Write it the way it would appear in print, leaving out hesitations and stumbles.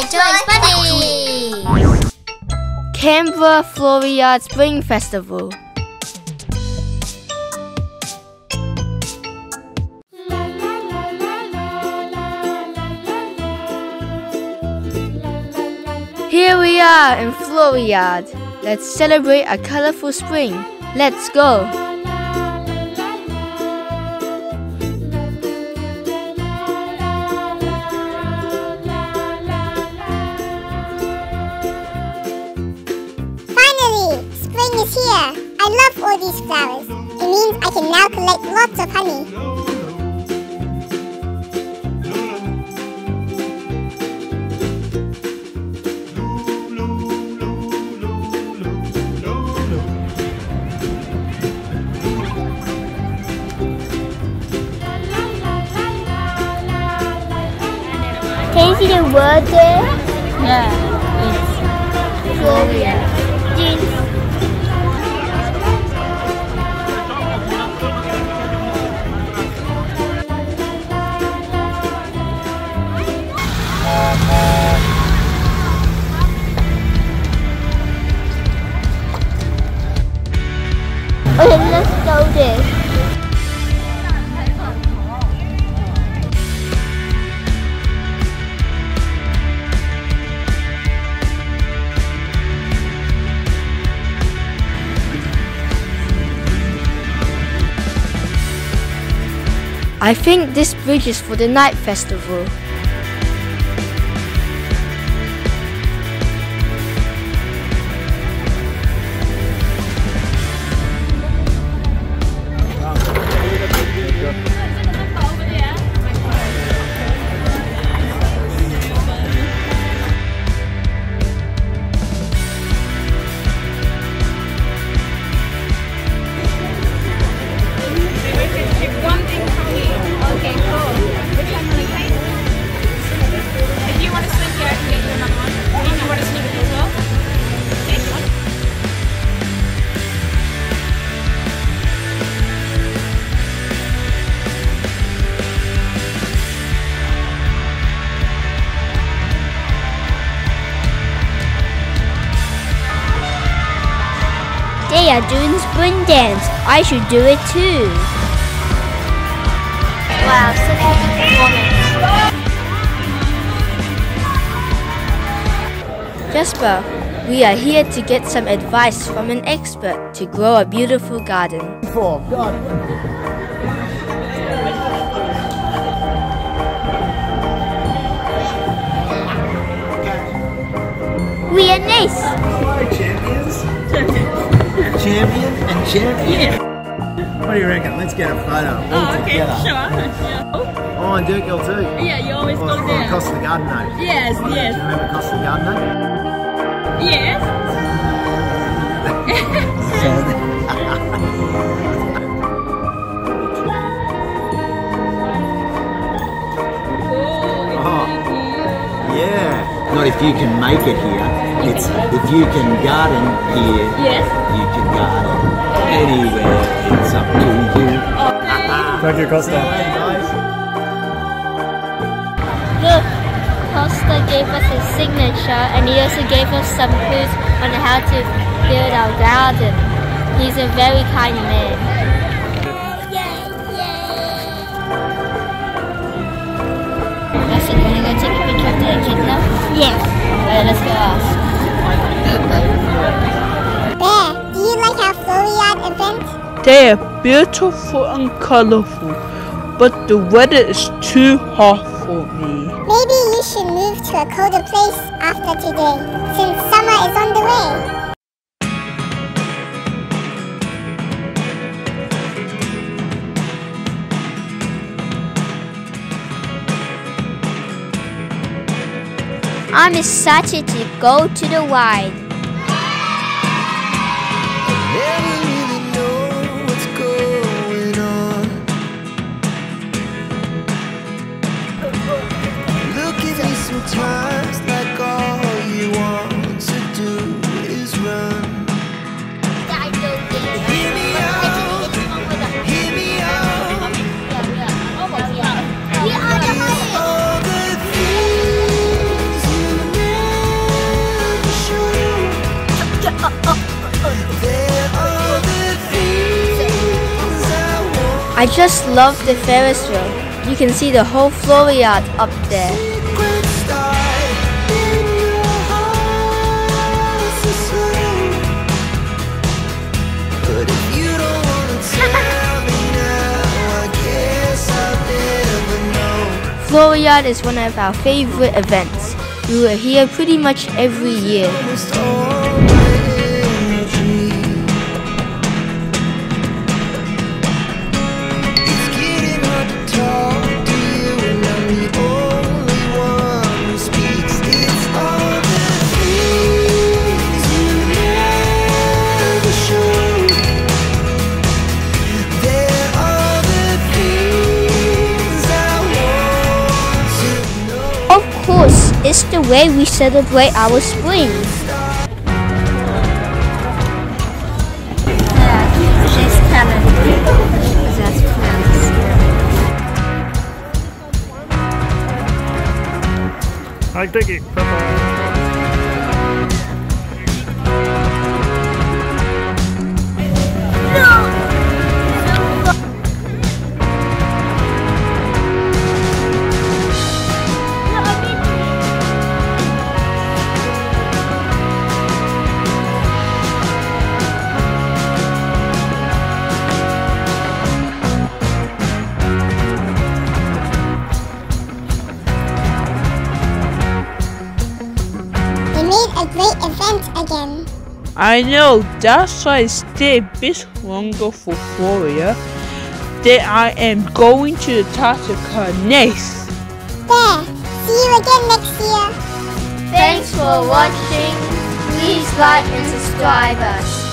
AJ Toys Buddy! Canberra Floriade Spring Festival. Here we are in Floriade. Let's celebrate a colorful spring. Let's go! Finally! Spring is here! I love all these flowers. It means I can now collect lots of honey. Can you see the word there? Yeah, it's Floriade. Okay, let's go there. I think this bridge is for the night festival. They are doing spring dance. I should do it too. Wow, so many performance. Jasper, we are here to get some advice from an expert to grow a beautiful garden. We are nice. Champions. Champion and champion. Yeah. What do you reckon? Let's get a photo. Oh, okay, together. Sure. Yeah. Oh, and Dirk Hill too. Yeah, you always go there. Oh, Costa Georgiadis. Yes, oh, yes. Do you remember Costa Georgiadis? Yes. Oh, yeah. Not if you can make it here. It's if you can garden here, yes. You can garden anywhere. It's up to you. Okay. Thank you, Costa. Look, Costa gave us his signature, and he also gave us some clues on how to build our garden. He's a very kind man. They are beautiful and colourful, but the weather is too hot for me. Maybe you should move to a colder place after today, since summer is on the way. I'm excited to go to the wide. Sometimes, like, all you want to do is run. Hear me out, all the things you I just love the Ferris wheel. You can see the whole Floriade up there. Floriade is one of our favorite events. We were here pretty much every year. It's the way we celebrate our spring. I dig it. Bye-bye. A great event again. I know, that's why I stayed a bit longer for Floria. Then I am going to the Tataka next. There, see you again next year. Thanks for watching. Please like and subscribe us.